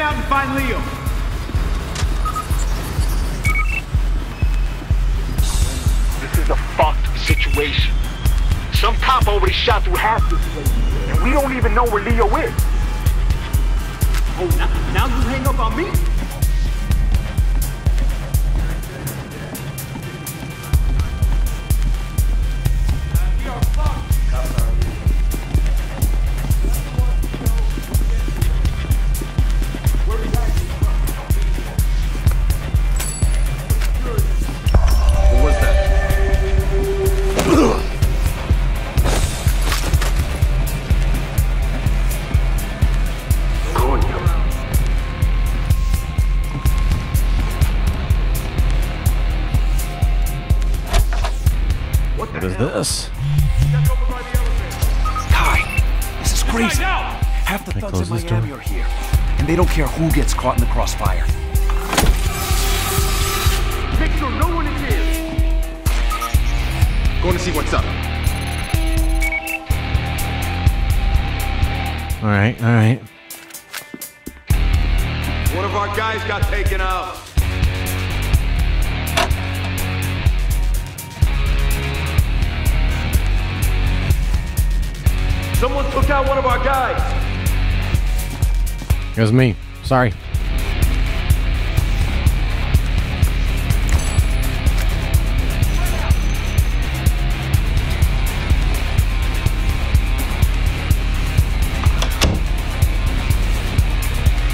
Fan out and find Leo. This is a fucked situation. Some cop already shot through half this place, and we don't even know where Leo is. Oh, now you hang up on me? They don't care who gets caught in the crossfire. Make sure no one is here. Going to see what's up. All right. One of our guys got taken out. Someone took out one of our guys. It was me. Sorry.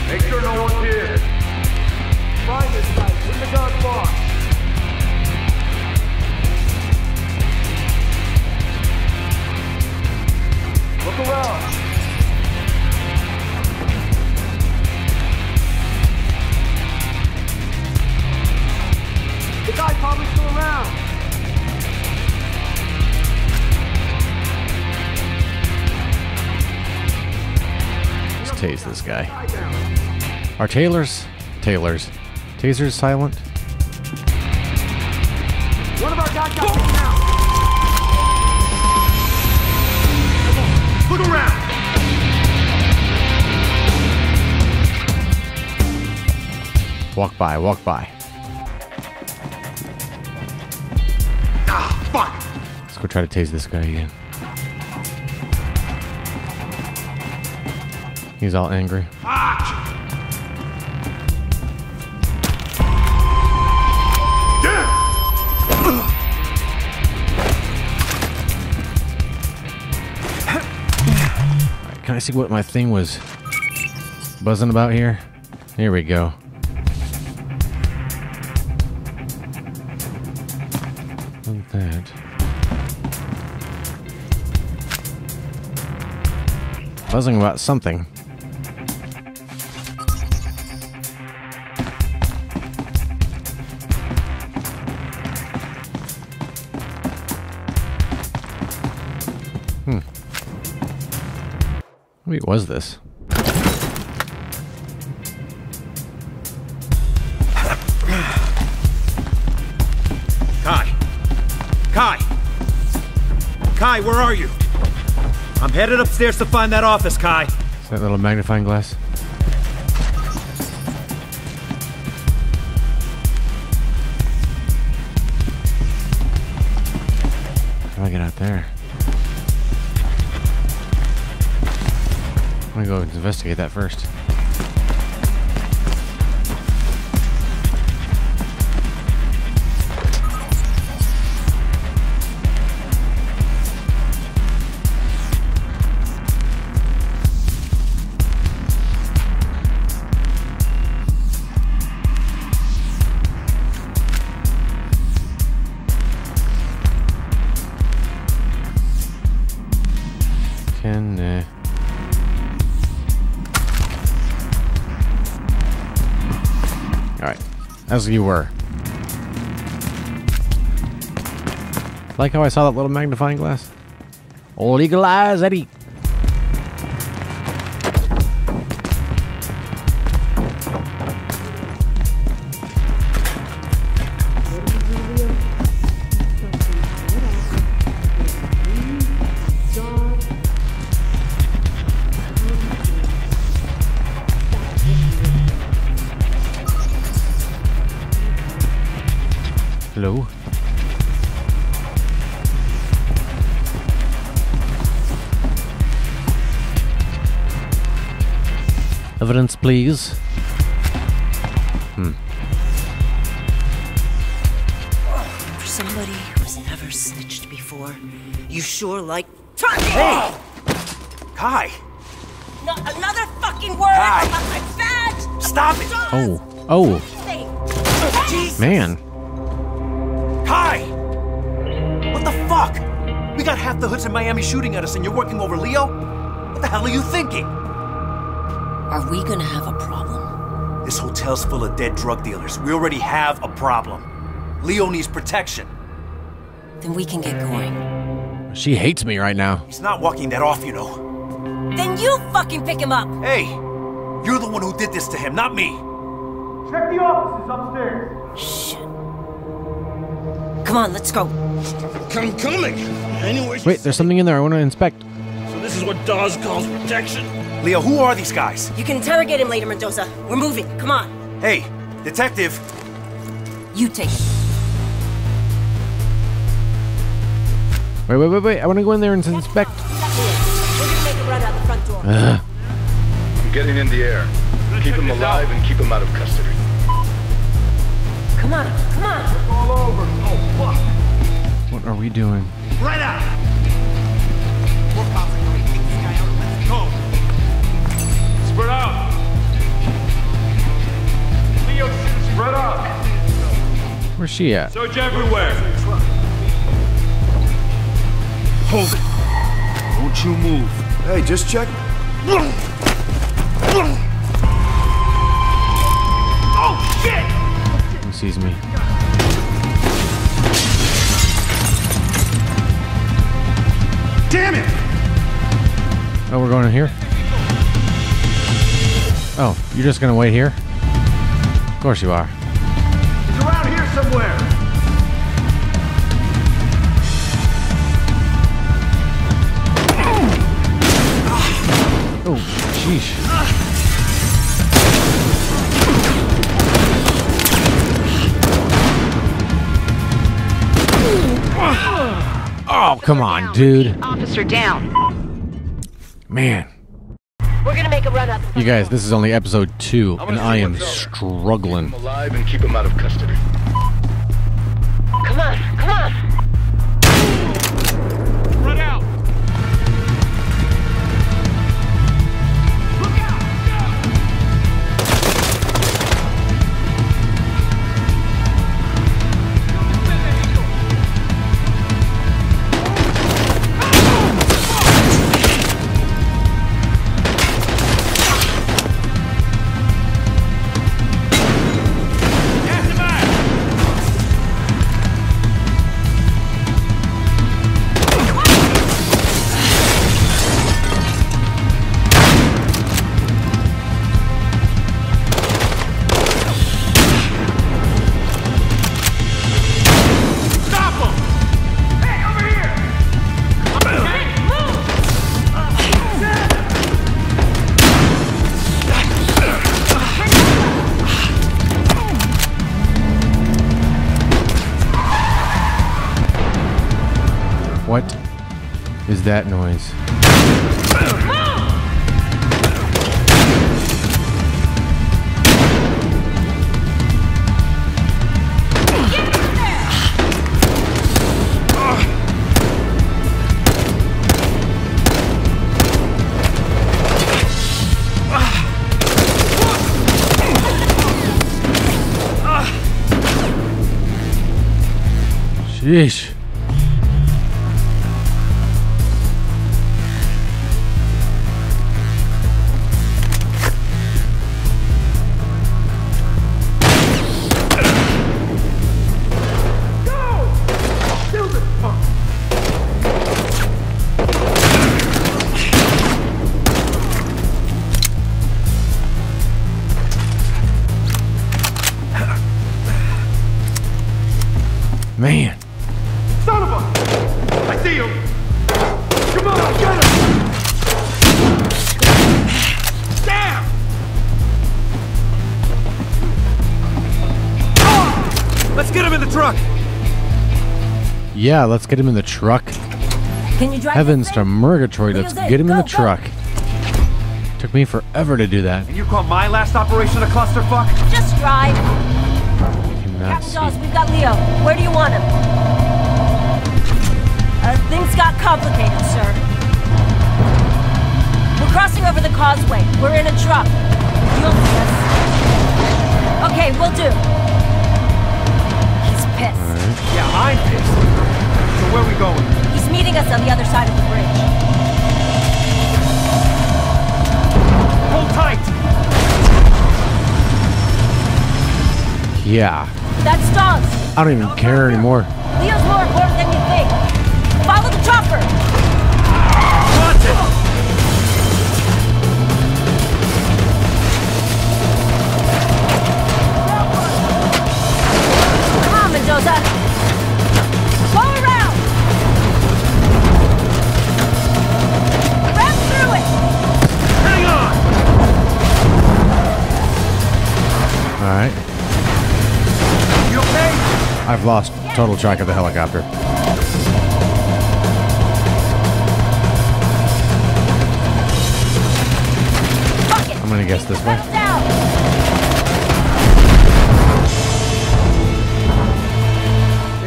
Make sure no one's here. Find this guy in the gun box. Look around. The guy probably still around. Let's tase this guy. Are Taylors. Taser's silent. One of our guys got taken out. Look around. Walk by. Let's go try to tase this guy again. He's all angry. Alright, can I see what my thing was buzzing about here? Here we go. Look at that. Buzzing about something. Wait, was this? Kai, where are you? I'm headed upstairs to find that office, Kai. Is that little magnifying glass? How do I get out there? I'm gonna go investigate that first. As you were. Like how I saw that little magnifying glass? Old eagle eyes, Eddie. Evidence, please. For somebody who's never snitched before, you sure like talking. Hey, Kai. No, another fucking word about my badge. Stop it. Jesus. Man. Kai. What the fuck? We got half the hoods in Miami shooting at us, and you're working over Leo? What the hell are you thinking? Are we gonna have a problem? This hotel's full of dead drug dealers. We already have a problem. Leo needs protection. Then we can get going. She hates me right now. He's not walking that off, you know. Then you fucking pick him up! Hey! You're the one who did this to him, not me! Check the offices upstairs! Shit. Come on, let's go. I'm coming. Anyways, wait, there's something in there I want to inspect. So this is what Dawes calls protection? Leo, who are these guys? You can interrogate him later, Mendoza. We're moving. Come on. Hey, detective. You take it. Wait. I want to go in there and inspect. We're going to make a run out the front door. I'm getting in the air. Keep him alive and keep him out of custody. Come on. It's all over. Oh, fuck. What are we doing? Right out. We're popping. We're taking this guy out. Let's go. Spread out. Leo, spread out. Where's she at? Search everywhere. Hold it. Don't you move. Hey, just check. Oh, shit. Sees me. Damn it! Oh, we're going in here? Oh, you're just gonna wait here? Of course you are. He's around here somewhere. Oh, sheesh. Oh, come on, dude. Officer down. Man. We're gonna make a run up. You guys, this is only episode 2, and I am struggling. Keep him alive and keep him out of custody. Come on. Run out. Look that noise. Sheesh. Man. Son of a... I see him. Come on, get him. Damn. Oh, let's get him in the truck. Yeah, let's get him in the truck. Can you drive? Heavens to Murgatroyd, let's get him in the truck. Took me forever to do that. And you call my last operation a clusterfuck? Just drive. Captain Dawes, we've got Leo. Where do you want him? Things got complicated, sir. We're crossing over the causeway. We're in a truck. You'll see us. Okay, we'll do. He's pissed. Right. Yeah, I'm pissed. So where are we going? He's meeting us on the other side of the bridge. Hold tight! Yeah. That's Dawes! I don't even care anymore. Leo's more important than you think. Follow the chopper! Watch it! Come on, Mendoza! Go around! Ram through it! Hang on! All right. You okay? I've lost total track of the helicopter. I'm gonna guess this way.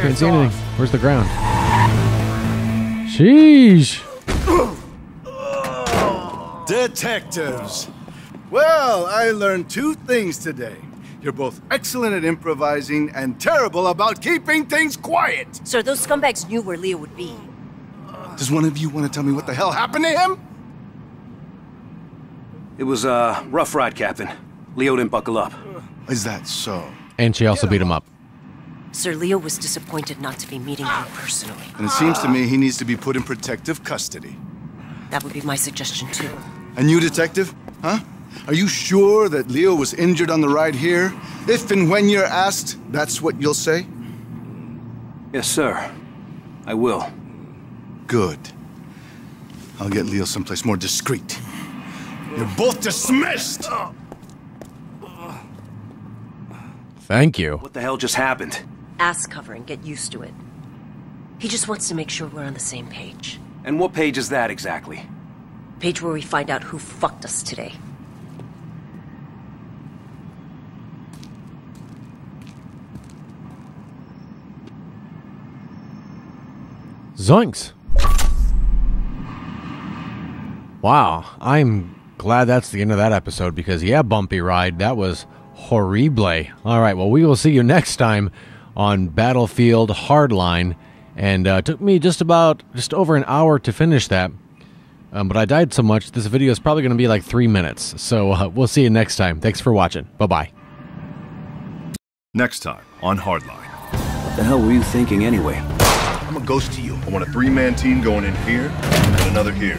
Can't see anything. Where's the ground? Sheesh. Detectives. Well, I learned two things today. You're both excellent at improvising and terrible about keeping things quiet! Sir, those scumbags knew where Leo would be. Does one of you want to tell me what the hell happened to him? It was a rough ride, Captain. Leo didn't buckle up. Is that so? And she also beat him up. Sir, Leo was disappointed not to be meeting you personally. And it seems to me he needs to be put in protective custody. That would be my suggestion, too. And you, Detective? Huh? Are you sure that Leo was injured on the ride here? If and when you're asked, that's what you'll say? Yes, sir. I will. Good. I'll get Leo someplace more discreet. You're both dismissed! Thank you. What the hell just happened? Ass covering, get used to it. He just wants to make sure we're on the same page. And what page is that exactly? Page where we find out who fucked us today. Zoinks! Wow, I'm glad that's the end of that episode because, yeah, bumpy ride, that was horrible. Alright, well, we will see you next time on Battlefield Hardline. And it took me just over an hour to finish that. But I died so much, this video is probably going to be like 3 minutes. So we'll see you next time. Thanks for watching. Bye-bye. Next time on Hardline. What the hell were you thinking anyway? I'm a ghost to you. I want a 3-man team going in here and another here.